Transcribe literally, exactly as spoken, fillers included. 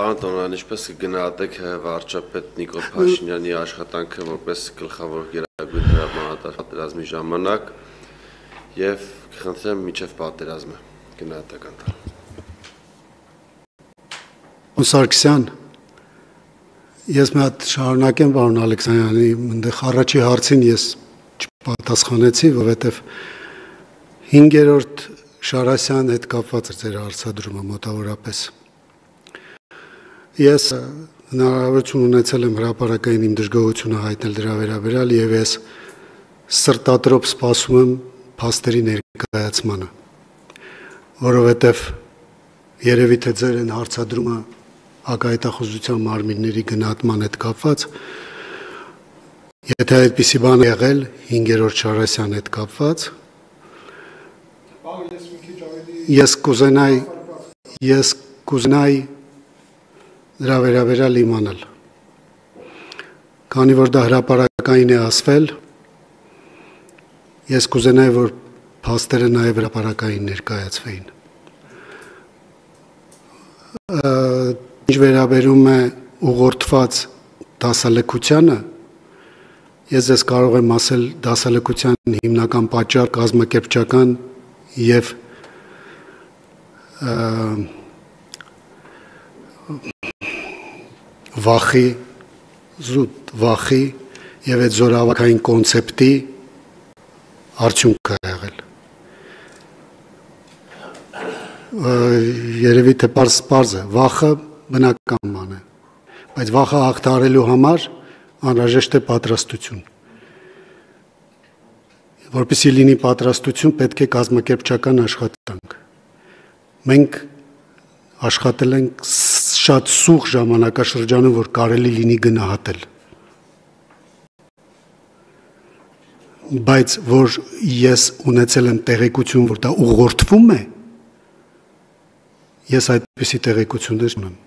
Անտոնանիշպես կգնահատեք վարչապետ Նիկոլ Փաշինյանի աշխատանքը որպես գլխավոր գերագույն հրամանատար պատերազմի ժամանակ եւ կխնդրեմ միջև պատերազմը գնահատական տալ։ Ու Սարգսյան, ես մի հատ շարունակեմ պարոն Ալեքսանյանի մտեղ առաջի հարցին ես չպատասխանեցի, որովհետեւ հինգերորդ Շարասյան հետ կապված էր ձեր հարցադրումը մոտավորապես։ Ես հնարավորություն ունեցել եմ հրապարակային իմ դժգոհությունը հայտնել դրա վերաբերյալ եւ ես սրտատրոփ սպասում եմ փաստերի ներկայացմանը, որովհետեւ երևի թե ձեր այն հարցադրումը հակահայտախուզության մարմինների գնահատման հետ կապված, եթե այդպիսի բան եղել հինգերորդ Շարասյան հետ կապված, ես կուզենայի ես կուզենայի դրա վերաբերյալ իմանալ, քանի որ դա հրապարակային է ասվել, ես կուզենայի, որ փաստերը նաև հրապարակային ներկայացվեին։ Ինչ վերաբերում է ուղղորդված դասալքությանը, ես ես կարող եմ ասել դասալքության հիմնական պատճառ կազմակերպչական եւ վախի, զուտ վախի և այդ զորավարքային կոնցեպտի արդյունքը եղել։ Երևի թե պարզ պարզ է, վախը բնականման է, բայց վախը հաղթահարելու համար անհրաժեշտ է պատրաստություն։ Որպեսզի լինի պատրաստություն, պետք է կազմակերպչական աշխատանք։ Մենք աշխատել ենք շատ սուղ ժամանակաշրջանում, որ կարելի լինի գնահատել, բայց որ ես ունեցել եմ տեղեկություն, որ դա ուղղորդվում է, ես այդպիսի տեղեկություններ ունեմ։